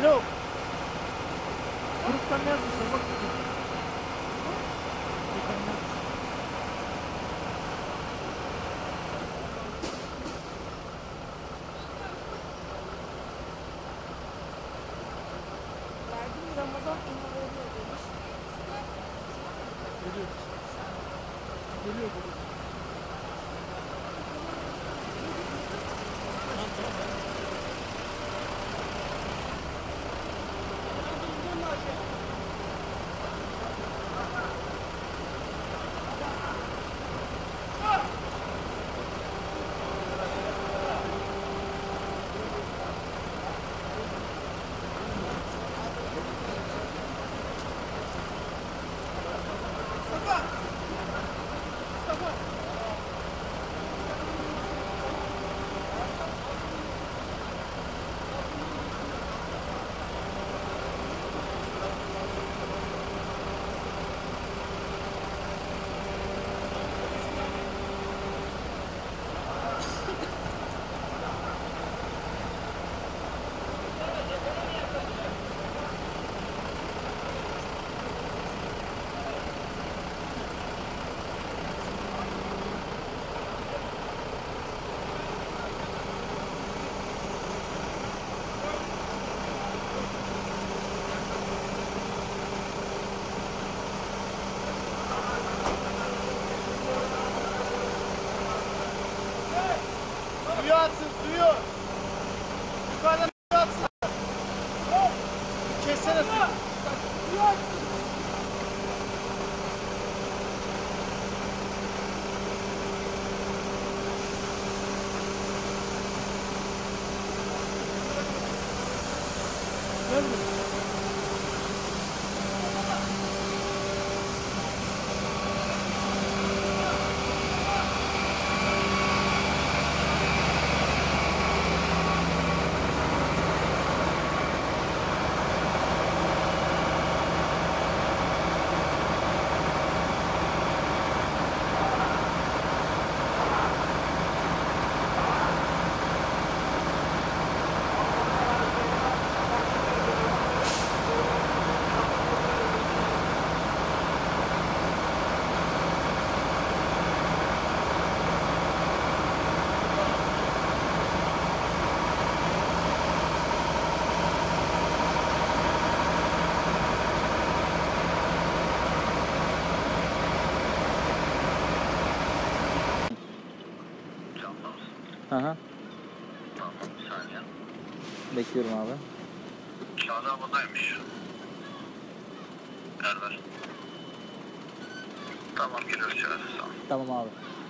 Alo. Gruptan ne yazmışlar? Bak bakayım. Gruptan ne yazmışlar? Verdim Ramazan İmamoğlu demiş. Geliyor. Geliyor bu. Aha. Tamam, bir saniye. Bekliyorum abi. Çağda havadaymış. Ver. Tamam, geliyoruz. Tamam abi.